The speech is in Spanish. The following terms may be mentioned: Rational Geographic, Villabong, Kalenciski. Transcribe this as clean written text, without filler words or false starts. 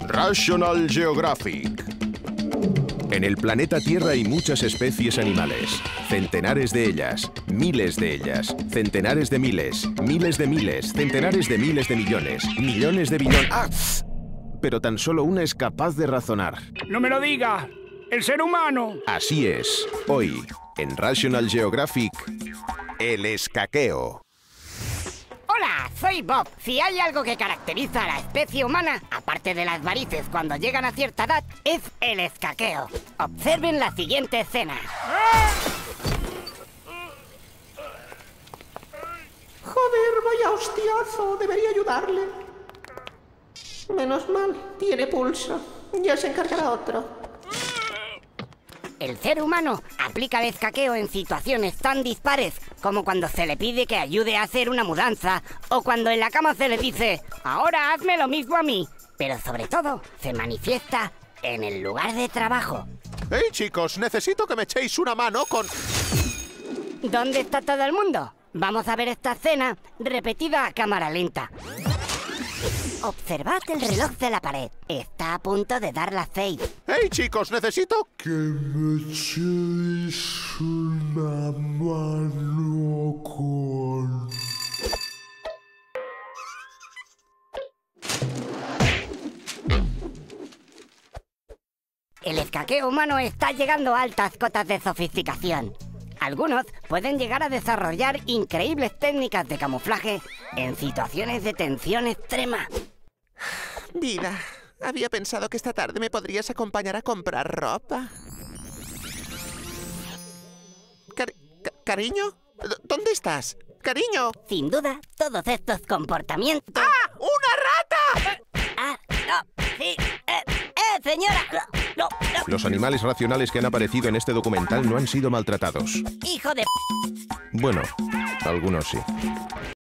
Rational Geographic. En el planeta Tierra hay muchas especies animales. Centenares de ellas, miles de ellas, centenares de miles, centenares de miles de millones, millones de billones... ¡Ah! Pero tan solo una es capaz de razonar. ¡No me lo diga! ¡El ser humano! Así es. Hoy, en Rational Geographic, el escaqueo. Hola, soy Bob. Si hay algo que caracteriza a la especie humana, aparte de las varices cuando llegan a cierta edad, es el escaqueo. Observen la siguiente escena. Joder, vaya hostiazo. Debería ayudarle. Menos mal, tiene pulso. Ya se encargará otro. El ser humano aplica el escaqueo en situaciones tan dispares como cuando se le pide que ayude a hacer una mudanza o cuando en la cama se le dice «Ahora hazme lo mismo a mí». Pero sobre todo se manifiesta en el lugar de trabajo. ¡Hey chicos! Necesito que me echéis una mano con... ¿Dónde está todo el mundo? Vamos a ver esta escena repetida a cámara lenta. Observad el reloj de la pared. Está a punto de dar las 6. ¡Hey, chicos! Necesito... que me echéis una mano con... El escaqueo humano está llegando a altas cotas de sofisticación. Algunos pueden llegar a desarrollar increíbles técnicas de camuflaje en situaciones de tensión extrema. Vida, había pensado que esta tarde me podrías acompañar a comprar ropa. ¿Cariño? ¿Dónde estás? ¡Cariño! Sin duda, todos estos comportamientos... ¡Ah! ¡Una rata! ¡Ah! ¡No! ¡Sí! ¡Señora! ¡No! ¡No! Los animales racionales que han aparecido en este documental no han sido maltratados. ¡Hijo de p...! Bueno, algunos sí.